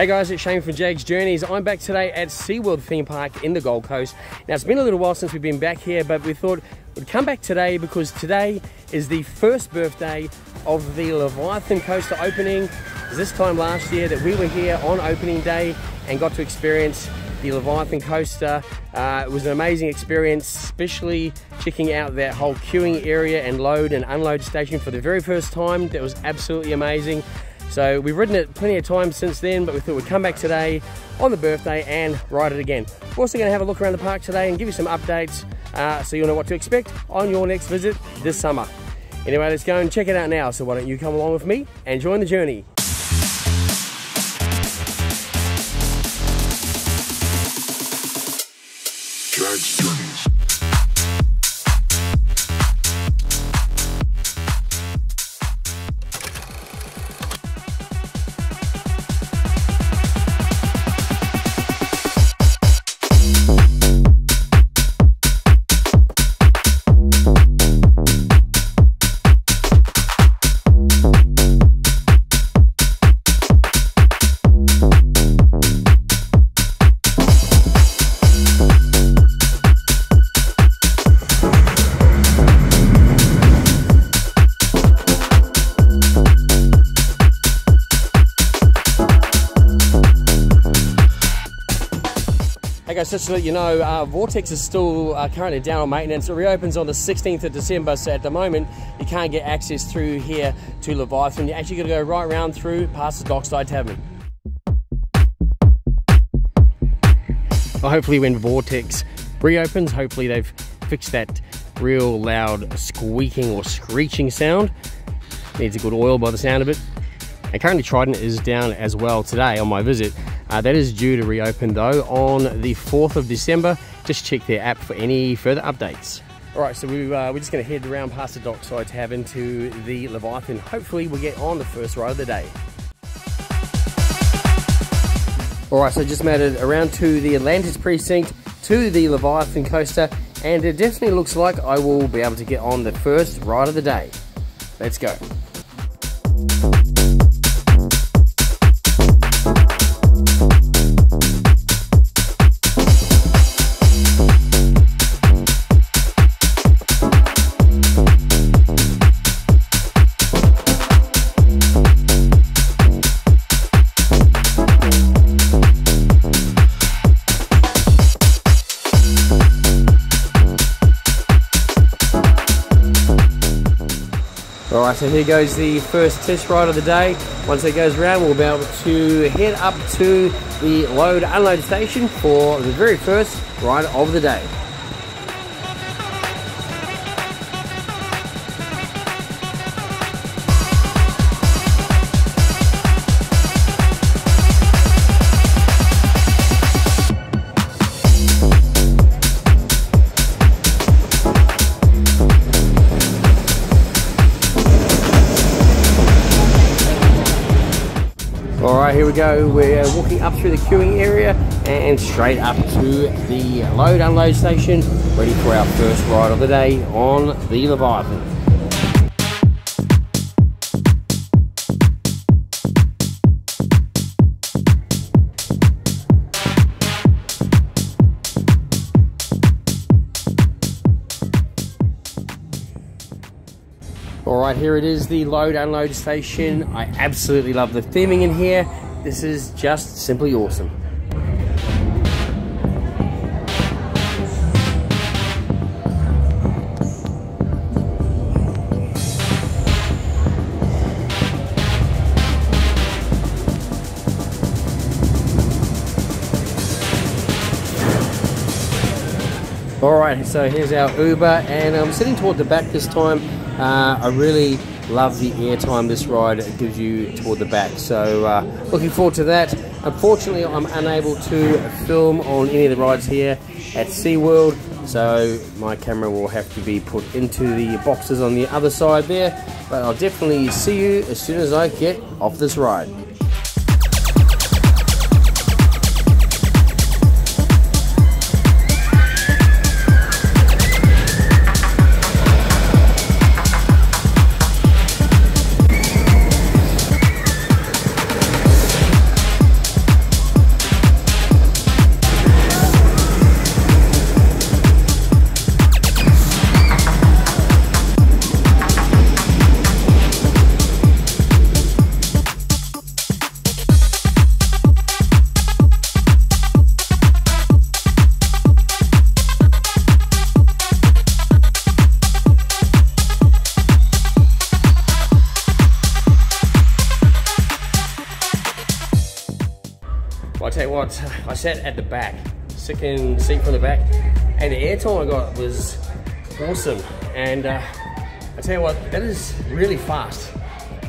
Hey guys, it's Shane from Jags Journeys. I'm back today at SeaWorld theme park in the Gold Coast. Now it's been a little while since we've been back here, but we thought we'd come back today because today is the first birthday of the Leviathan Coaster opening. It was this time last year that we were here on opening day and got to experience the Leviathan Coaster. It was an amazing experience, especially checking out that whole queuing area and load and unload station for the very first time. That was absolutely amazing. So we've ridden it plenty of times since then, but we thought we'd come back today on the birthday and ride it again. We're also gonna have a look around the park today and give you some updates so you'll know what to expect on your next visit this summer. Anyway, let's go and check it out now. So why don't you come along with me and join the journey. Jags Journeys. Just to let you know, Vortex is still currently down on maintenance. It reopens on the 16th of December, so at the moment you can't get access through here to Leviathan. You're actually going to go right round through past the Dockside Tavern. Well, hopefully when Vortex reopens, hopefully they've fixed that real loud squeaking or screeching sound. Needs a good oil by the sound of it. And currently Trident is down as well today on my visit. That is due to reopen though on the 4th of December. Just check their app for any further updates. All right, so we're just gonna head around past the Dockside Tavern to the Leviathan. Hopefully we'll get on the first ride of the day. All right, so just made it around to the Atlantis Precinct, to the Leviathan Coaster, and it definitely looks like I will be able to get on the first ride of the day. Let's go. So here goes the first test ride of the day. Once it goes round, we'll be able to head up to the load unload station for the very first ride of the day. Here we go, we're walking up through the queuing area and straight up to the load unload station, ready for our first ride of the day on the Leviathan. Alright, here it is, the load unload station. I absolutely love the theming in here. This is just simply awesome. Alright, so here's our Uber, and I'm sitting toward the back this time. I really love the airtime this ride gives you toward the back, so looking forward to that. Unfortunately, I'm unable to film on any of the rides here at SeaWorld, so my camera will have to be put into the boxes on the other side there, but I'll definitely see you as soon as I get off this ride. Well, I tell you what, I sat at the back, second seat from the back, and the airtime I got was awesome. And I tell you what, that is really fast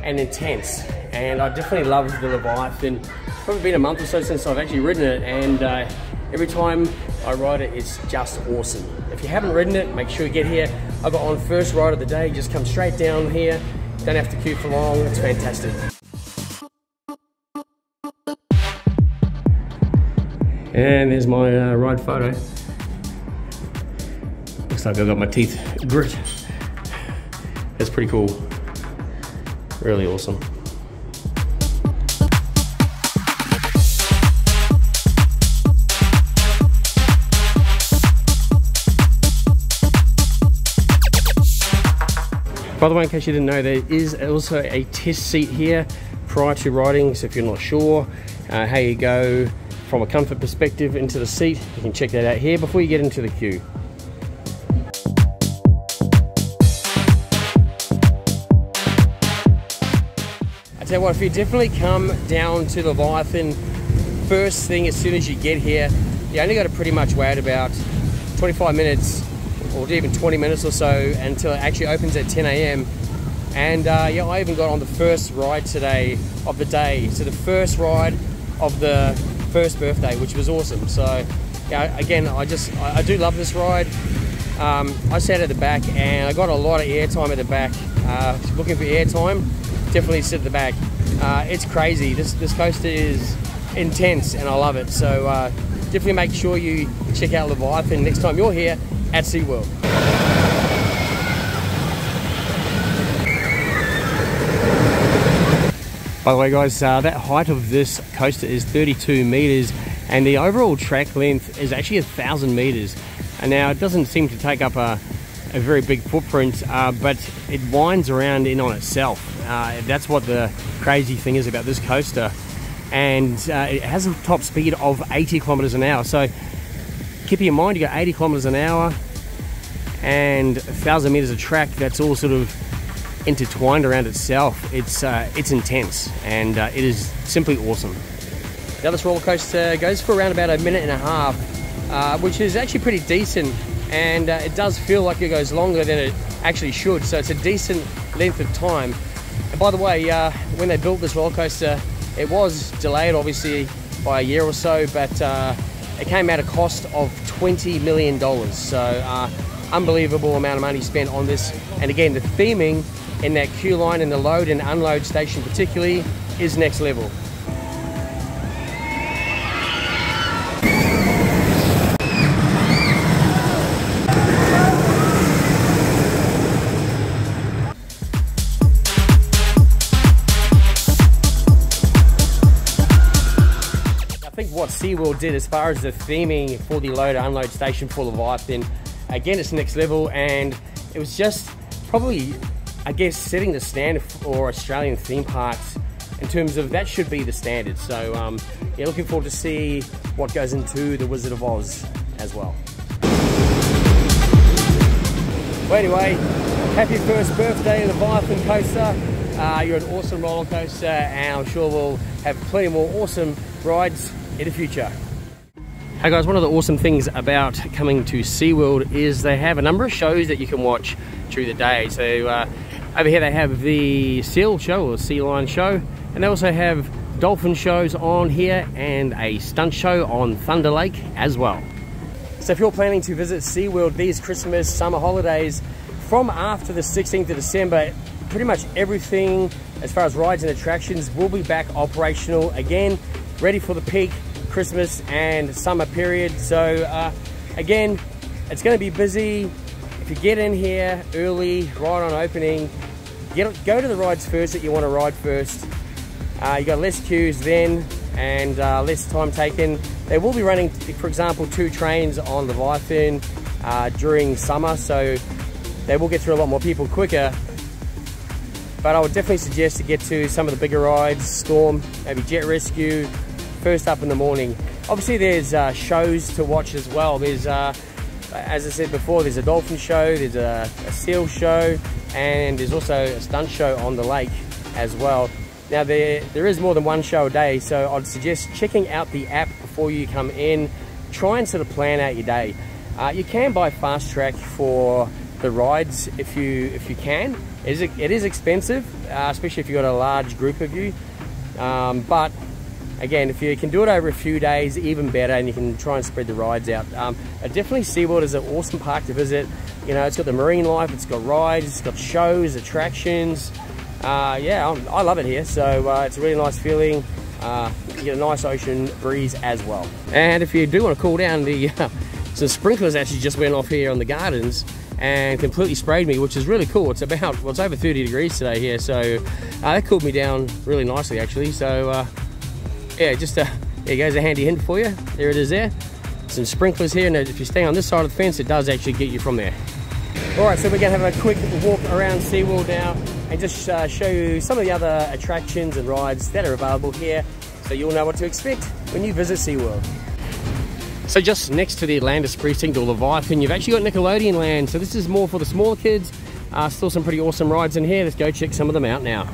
and intense. And I definitely loved the Leviathan. Probably been a month or so since I've actually ridden it, and every time I ride it, it's just awesome. If you haven't ridden it, make sure you get here. I got on first ride of the day, just come straight down here. Don't have to queue for long, it's fantastic. And there's my ride photo. Looks like I've got my teeth grit. That's pretty cool. Really awesome. By the way, in case you didn't know, there is also a test seat here prior to riding, so if you're not sure how you go from a comfort perspective into the seat, you can check that out here before you get into the queue. I tell you what, if you definitely come down to Leviathan first thing as soon as you get here, you only got to pretty much wait about 25 minutes or even 20 minutes or so until it actually opens at 10 a.m. And yeah, I even got on the first ride today of the day, so the first ride of the first birthday, which was awesome. So yeah, again, I do love this ride. I sat at the back and I got a lot of airtime at the back. Looking for airtime, definitely sit at the back. It's crazy, this coaster is intense and I love it. So definitely make sure you check out Leviathan next time you're here at SeaWorld. By the way guys, that height of this coaster is 32 meters and the overall track length is actually 1,000 meters. And now it doesn't seem to take up a very big footprint, but it winds around in on itself. That's what the crazy thing is about this coaster. And it has a top speed of 80 kilometers an hour. So keep in mind, you got 80 kilometers an hour and 1,000 meters of track. That's all sort of intertwined around itself. It's intense and it is simply awesome. Now this roller coaster goes for around about a minute and a half, which is actually pretty decent. And it does feel like it goes longer than it actually should. So it's a decent length of time. And by the way, when they built this roller coaster, it was delayed obviously by a year or so, but it came at a cost of $20 million, so unbelievable amount of money spent on this. And again, the theming in that queue line and the load and unload station particularly is next level. What SeaWorld did as far as the theming for the load and unload station for Leviathan, again, it's next level. And it was just probably, I guess, setting the standard for Australian theme parks in terms of that should be the standard. So yeah, looking forward to see what goes into the Wizard of Oz as well. Well anyway, happy first birthday Leviathan coaster. You're an awesome roller coaster and I'm sure we'll have plenty more awesome rides in the future. Hey guys, one of the awesome things about coming to SeaWorld is they have a number of shows that you can watch through the day. So over here they have the seal show or sea lion show, and they also have dolphin shows on here and a stunt show on Thunder Lake as well. So if you're planning to visit SeaWorld these Christmas summer holidays, from after the 16th of December, pretty much everything as far as rides and attractions will be back operational again, ready for the peak Christmas and summer period. So again, it's going to be busy. If you get in here early, right on opening, go to the rides first that you want to ride first. You got less queues then and less time taken. They will be running, for example, 2 trains on Leviathan during summer, so they will get through a lot more people quicker. But I would definitely suggest to get to some of the bigger rides, Storm, maybe Jet Rescue, first up in the morning. Obviously there's shows to watch as well. There's, as I said before, there's a dolphin show, there's a seal show, and there's also a stunt show on the lake as well. Now there is more than one show a day, so I'd suggest checking out the app before you come in. Try and sort of plan out your day. You can buy Fast Track for the rides if you can. It is expensive, especially if you've got a large group of you. But again, if you can do it over a few days, even better, and you can try and spread the rides out. Definitely SeaWorld is an awesome park to visit. You know, it's got the marine life, it's got rides, it's got shows, attractions. Yeah, I love it here, so it's a really nice feeling. You get a nice ocean breeze as well. And if you do want to cool down, the sprinklers actually just went off here on the gardens and completely sprayed me, which is really cool. It's about, well, it's over 30 degrees today here, so that cooled me down really nicely actually. So yeah, just there goes a handy hint for you. There it is there. Some sprinklers here, and if you stay on this side of the fence, it does actually get you from there. All right, so we're gonna have a quick walk around SeaWorld now and just show you some of the other attractions and rides that are available here, so you'll know what to expect when you visit SeaWorld. So just next to the Atlantis Precinct or Leviathan, you've actually got Nickelodeon Land. So this is more for the smaller kids. Still some pretty awesome rides in here. Let's go check some of them out now.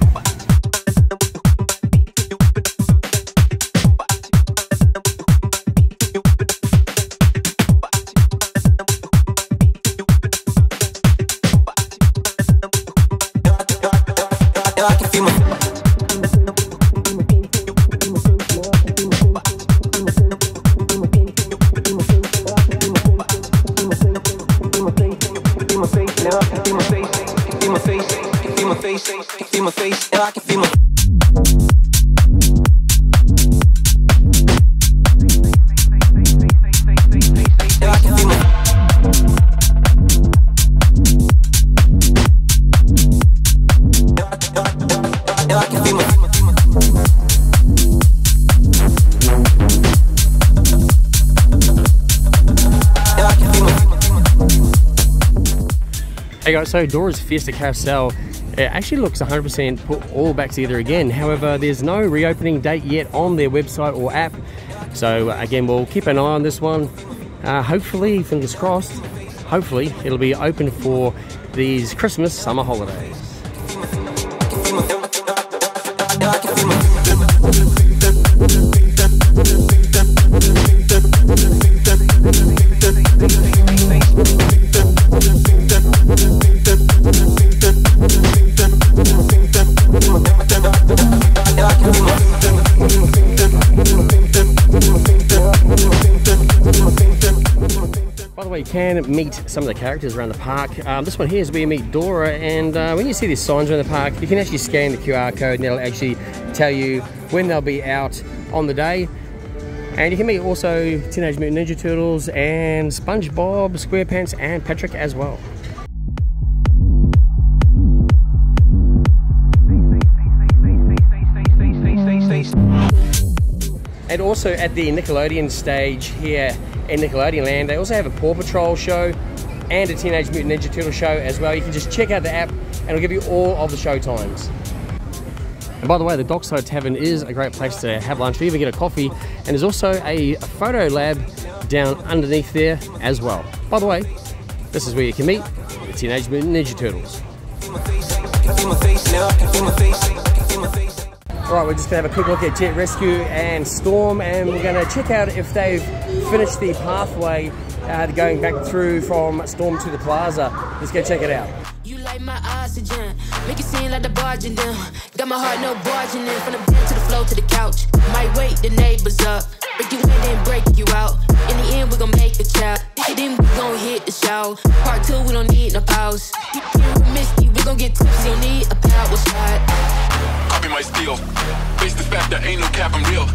Hey guys, so Dora's Fiesta Carousel, it actually looks 100% put all back together again. However, there's no reopening date yet on their website or app. So again, we'll keep an eye on this one. Hopefully, fingers crossed, hopefully it'll be open for these Christmas summer holidays. Can meet some of the characters around the park. This one here is where you meet Dora, and when you see these signs around the park, you can actually scan the QR code and it'll actually tell you when they'll be out on the day. And you can meet also Teenage Mutant Ninja Turtles and SpongeBob SquarePants and Patrick as well. And also at the Nickelodeon stage here in Nickelodeon Land, they also have a Paw Patrol show and a Teenage Mutant Ninja Turtle show as well. You can just check out the app and it'll give you all of the show times. And by the way, the Dockside Tavern is a great place to have lunch or even get a coffee, and there's also a photo lab down underneath there as well. By the way, this is where you can meet the Teenage Mutant Ninja Turtles. Alright, we're just going to have a quick look at Jet Rescue and Storm, and we're going to check out if they've finished the pathway going back through from Storm to the plaza. Let's go check it out. You like my oxygen, make it seem like the barging down. Got my heart no barging in, from the bed to the floor to the couch. Might wake the neighbors up, but you in and break you out. In the end we're going to make a child, then we're going to hit the show. Part 2 we don't need no pause. Misty, we're going to get tipsy, don't need a power shot. My steel. Based the fact that ain't no cap, I'm real.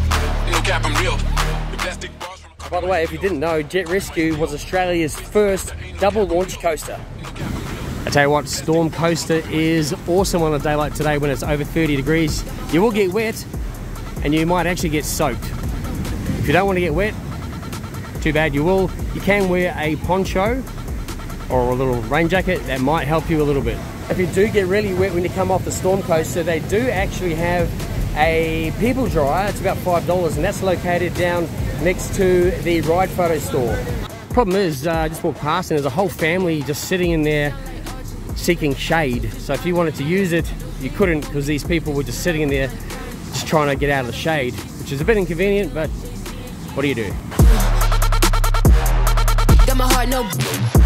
No cap, I'm real. The plastic bars from... By the way, if you didn't know, Jet Rescue was Australia's first double launch coaster. I tell you what, Storm Coaster is awesome on a day like today when it's over 30 degrees. You will get wet and you might actually get soaked. If you don't want to get wet, too bad, you will. You can wear a poncho or a little rain jacket, that might help you a little bit. If you do get really wet when you come off the Storm Coaster, they do actually have a people dryer. It's about $5, and that's located down next to the ride photo store. Problem is, I just walked past and there's a whole family just sitting in there seeking shade. So if you wanted to use it, you couldn't because these people were just sitting in there just trying to get out of the shade, which is a bit inconvenient, but what do you do? Got my heart no bitch.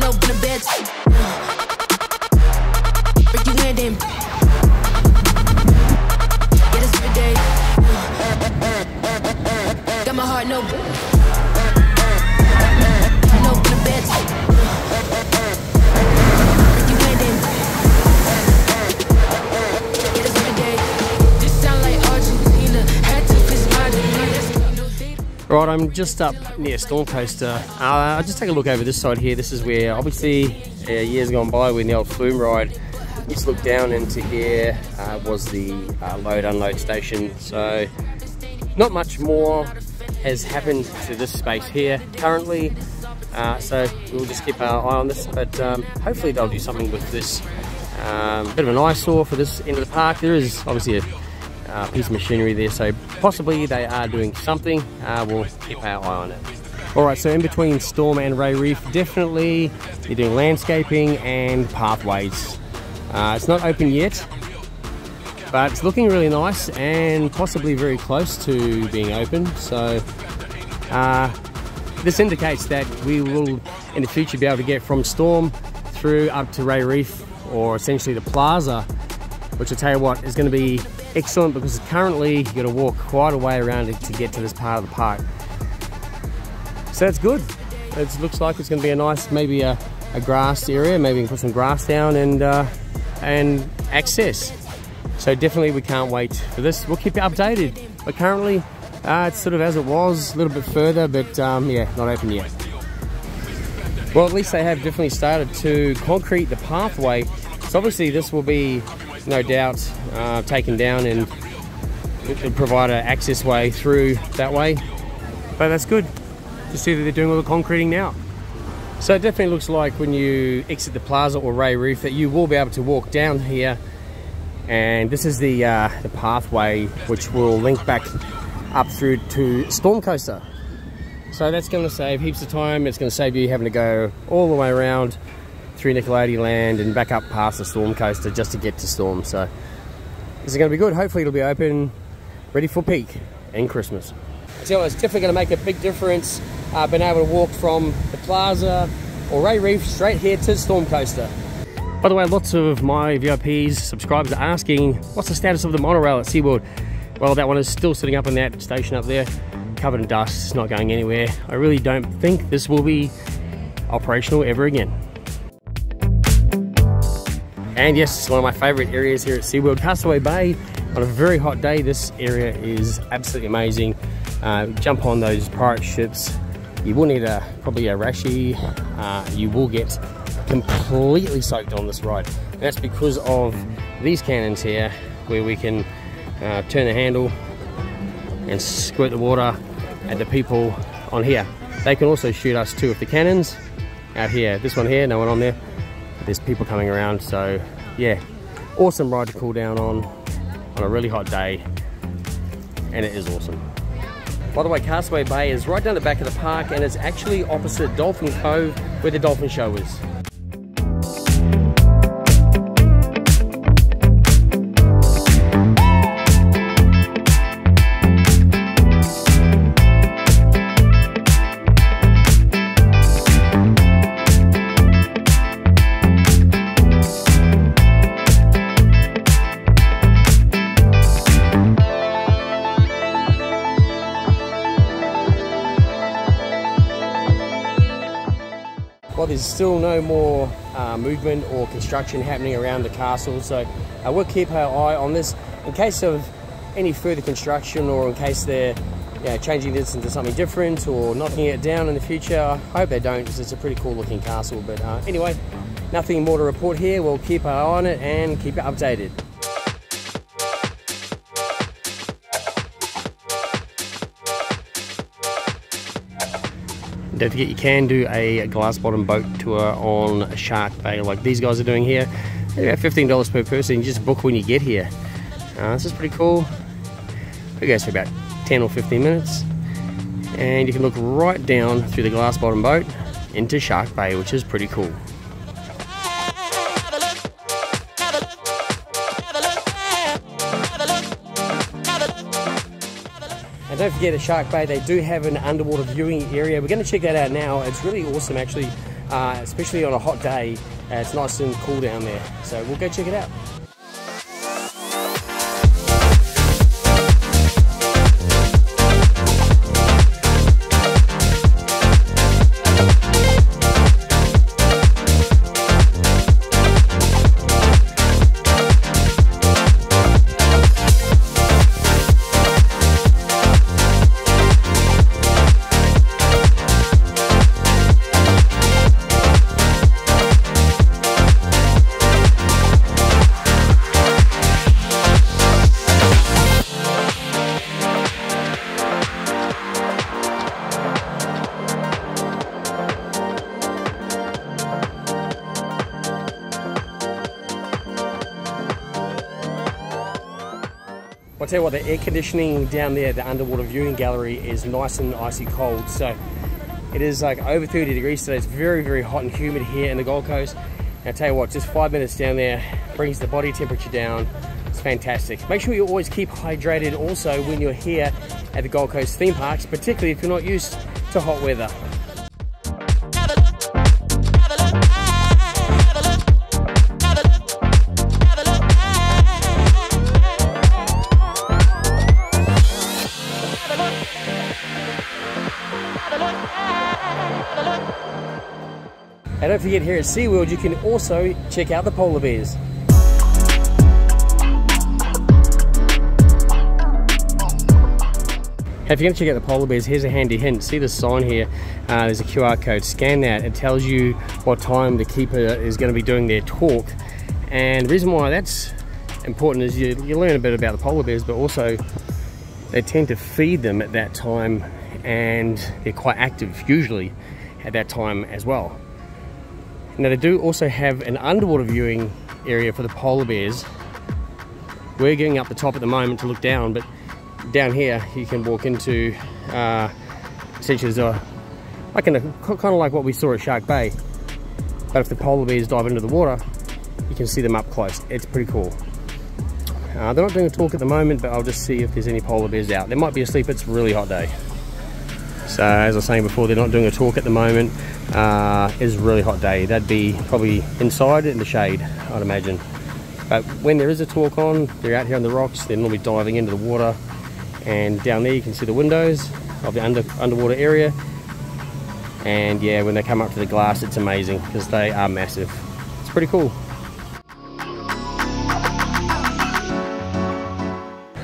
No bitch. Right, I'm just up near Storm Coaster. I'll just take a look over this side here. This is where, obviously, years gone by when the old flume ride used to look down into here, was the load-unload station. So, not much more has happened to this space here currently, so we'll just keep our eye on this, but hopefully they'll do something with this. Bit of an eyesore for this end of the park. There is obviously a piece of machinery there, so possibly they are doing something. We'll keep our eye on it. Alright, so in between Storm and Ray Reef, definitely they're doing landscaping and pathways. It's not open yet, but it's looking really nice and possibly very close to being open. So this indicates that we will in the future be able to get from Storm through up to Ray Reef, or essentially the plaza, which I tell you what is going to be excellent, because currently you've got to walk quite a way around it to get to this part of the park. So that's good. It looks like it's going to be a nice, maybe a grass area, maybe you can put some grass down and access. So definitely we can't wait for this. We'll keep you updated. But currently, it's sort of as it was, a little bit further, but yeah, not open yet. Well, at least they have definitely started to concrete the pathway. So obviously this will be, no doubt, taken down and provide an access way through that way. But that's good to see that they're doing all the concreting now. So it definitely looks like when you exit the plaza or Ray Reef that you will be able to walk down here. And this is the pathway which will link back up through to Storm Coaster. So that's going to save heaps of time. It's going to save you having to go all the way around through Nickelodeon Land and back up past the Storm Coaster just to get to Storm. So this is going to be good. Hopefully it'll be open, ready for peak and Christmas. So it's definitely going to make a big difference being able to walk from the plaza or Ray Reef straight here to Storm Coaster. By the way, lots of my VIPs, subscribers are asking, what's the status of the monorail at SeaWorld? Well, that one is still sitting up in that station up there, covered in dust, it's not going anywhere. I really don't think this will be operational ever again. And yes, it's one of my favourite areas here at SeaWorld, Castaway Bay. On a very hot day, this area is absolutely amazing. Jump on those pirate ships. You will need probably a rashy. You will get completely soaked on this ride, and that's because of these cannons here where we can turn the handle and squirt the water at the people on here. They can also shoot us too with the cannons out here. This one here, no one on there, but there's people coming around. So yeah, awesome ride to cool down on a really hot day, and it is awesome. By the way, Castaway Bay is right down the back of the park, and it's actually opposite Dolphin Cove where the dolphin show is. There's still no more movement or construction happening around the castle, so we'll keep our eye on this in case of any further construction, or in case they're changing this into something different or knocking it down in the future. I hope they don't, because it's a pretty cool looking castle. But anyway, nothing more to report here. We'll keep our eye on it and keep it updated. Don't forget, you can do a glass bottom boat tour on Shark Bay like these guys are doing here. They're about $15 per person. You just book when you get here. This is pretty cool. It goes for about 10 or 15 minutes. And you can look right down through the glass bottom boat into Shark Bay, which is pretty cool. And don't forget at Shark Bay, they do have an underwater viewing area. We're going to check that out now. It's really awesome actually, especially on a hot day. It's nice and cool down there. So we'll go check it out. I'll tell you what, the air conditioning down there, the underwater viewing gallery, is nice and icy cold. So it is like over 30 degrees today. It's very, very hot and humid here in the Gold Coast. And I'll tell you what, just 5 minutes down there brings the body temperature down. It's fantastic. Make sure you always keep hydrated also when you're here at the Gold Coast theme parks, particularly if you're not used to hot weather. And don't forget, here at SeaWorld, you can also check out the polar bears. If you're going to check out the polar bears, here's a handy hint. See the sign here? There's a QR code. Scan that. It tells you what time the keeper is going to be doing their talk. And the reason why that's important is you learn a bit about the polar bears, but also they tend to feed them at that time, and they're quite active, usually, at that time as well. Now they do also have an underwater viewing area for the polar bears. We're going up the top at the moment to look down, but down here you can walk into essentially kind of like what we saw at Shark Bay. But if the polar bears dive into the water, you can see them up close. It's pretty cool. They're not doing a talk at the moment, but I'll just see if there's any polar bears out. They might be asleep. It's a really hot day. So as I was saying before, they're not doing a talk at the moment. It's a really hot day. That'd be probably inside in the shade, I'd imagine. But when there is a talk on, they're out here on the rocks. They're normally diving into the water. And down there you can see the windows of the underwater area. And yeah, when they come up to the glass, it's amazing because they are massive. It's pretty cool.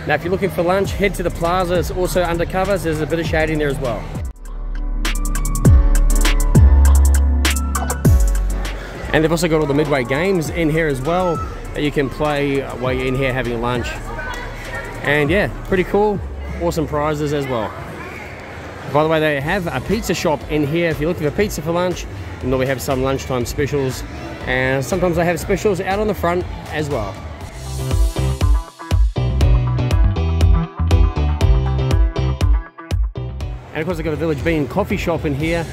Now if you're looking for lunch, head to the plaza. It's also undercover, so there's a bit of shade in there as well. And they've also got all the midway games in here as well that you can play while you're in here having lunch. And yeah, pretty cool, awesome prizes as well. By the way, they have a pizza shop in here. If you're looking for pizza for lunch, you normally have some lunchtime specials, and sometimes they have specials out on the front as well. And of course they've got a Village Bean coffee shop in here.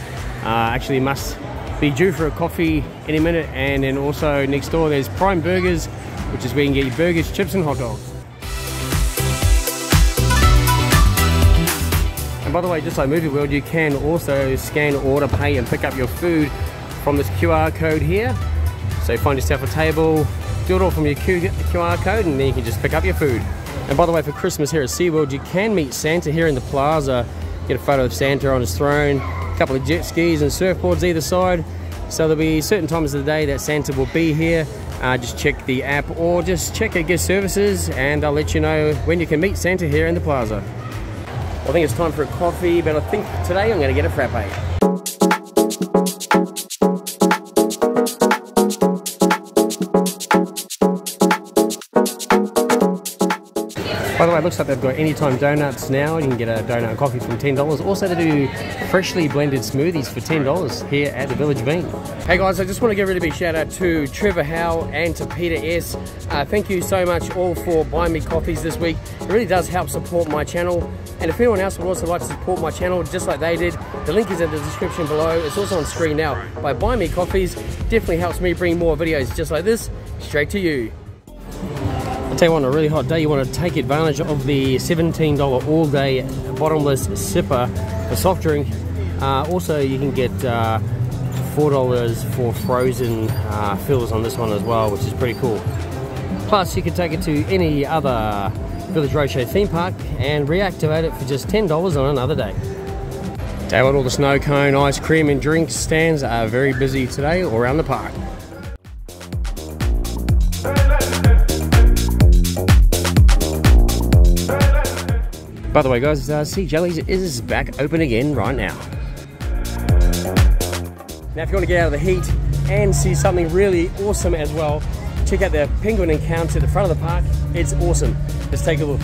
Actually must be due for a coffee any minute. And then also next door there's Prime Burgers, which is where you can get your burgers, chips and hot dogs. And by the way, just like Movie World, you can also scan, order, pay and pick up your food from this QR code here. So find yourself a table, do it all from your QR code, and then you can just pick up your food. And by the way, for Christmas here at SeaWorld, you can meet Santa here in the plaza. Get a photo of Santa on his throne, a couple of jet skis and surfboards either side. So there'll be certain times of the day that Santa will be here. Just check the app or just check at guest services and I'll let you know when you can meet Santa here in the plaza. Well, I think it's time for a coffee, but I think today I'm going to get a frappe. By the way, it looks like they've got anytime donuts now. You can get a donut and coffee from $10. Also, they do freshly blended smoothies for $10 here at the Village Bean. Hey guys, I just want to give a really big shout out to Trevor Howe and to Peter S. Thank you so much all for buying me coffees this week. It really does help support my channel. And if anyone else would also like to support my channel just like they did, the link is in the description below. It's also on screen now. By buying me coffees, definitely helps me bring more videos just like this straight to you. Tell you what, on a really hot day, you want to take advantage of the $17 all-day bottomless sipper for soft drink. Also, you can get $4 for frozen fills on this one as well, which is pretty cool. Plus, you can take it to any other Village Roadshow theme park and reactivate it for just $10 on another day. Tell you what, all the snow cone, ice cream and drink stands are very busy today all around the park. By the way guys, Sea Jellies is back open again right now. Now if you want to get out of the heat and see something really awesome as well, check out the Penguin Encounter at the front of the park. It's awesome. Let's take a look.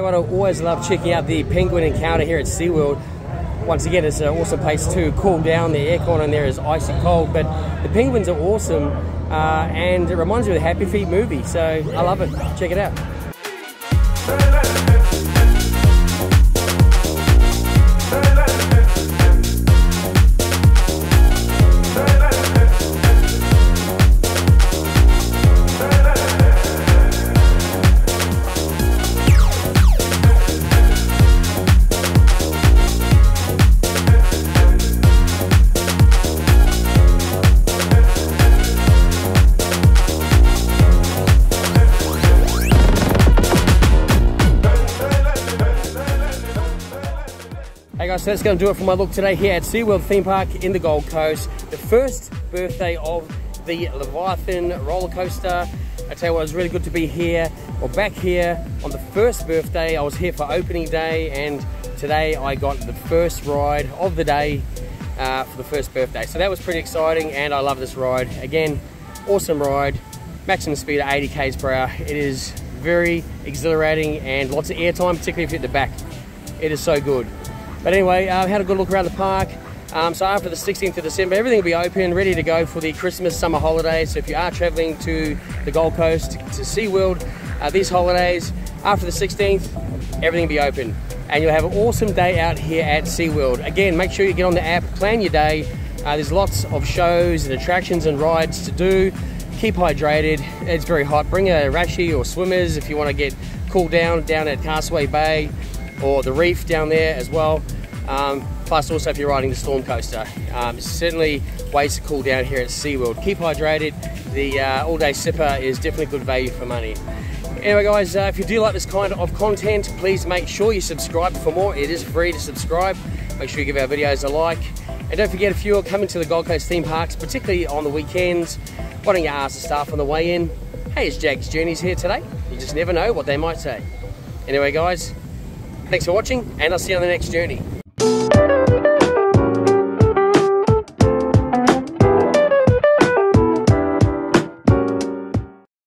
I always love checking out the Penguin Encounter here at SeaWorld. Once again, it's an awesome place to cool down. The aircon in there is icy cold, but the penguins are awesome, and it reminds me of the Happy Feet movie, so I love it. Check it out. So that's going to do it for my look today here at SeaWorld Theme Park in the Gold Coast. The first birthday of the Leviathan roller coaster. I tell you what, it was really good to be here, or back here on the first birthday. I was here for opening day, and today I got the first ride of the day for the first birthday. So that was pretty exciting, and I love this ride. Again, awesome ride, maximum speed at 80 km/h. It is very exhilarating and lots of airtime, particularly if you're at the back. It is so good. But anyway, I had a good look around the park. So after the 16th of December, everything will be open, ready to go for the Christmas summer holidays. So if you are traveling to the Gold Coast, to SeaWorld, these holidays, after the 16th, everything will be open. And you'll have an awesome day out here at SeaWorld. Again, make sure you get on the app, plan your day. There's lots of shows and attractions and rides to do. Keep hydrated, it's very hot. Bring a rashie or swimmers if you want to get cooled down at Castaway Bay or the Reef down there as well. Plus also if you're riding the Storm Coaster. Certainly ways to cool down here at SeaWorld. Keep hydrated. The all-day sipper is definitely good value for money. Anyway guys, if you do like this kind of content, please make sure you subscribe for more. It is free to subscribe. Make sure you give our videos a like. And don't forget, if you're coming to the Gold Coast theme parks, particularly on the weekends, why don't you ask the staff on the way in, hey, is Jags Journeys here today? You just never know what they might say. Anyway guys, thanks for watching, and I'll see you on the next journey.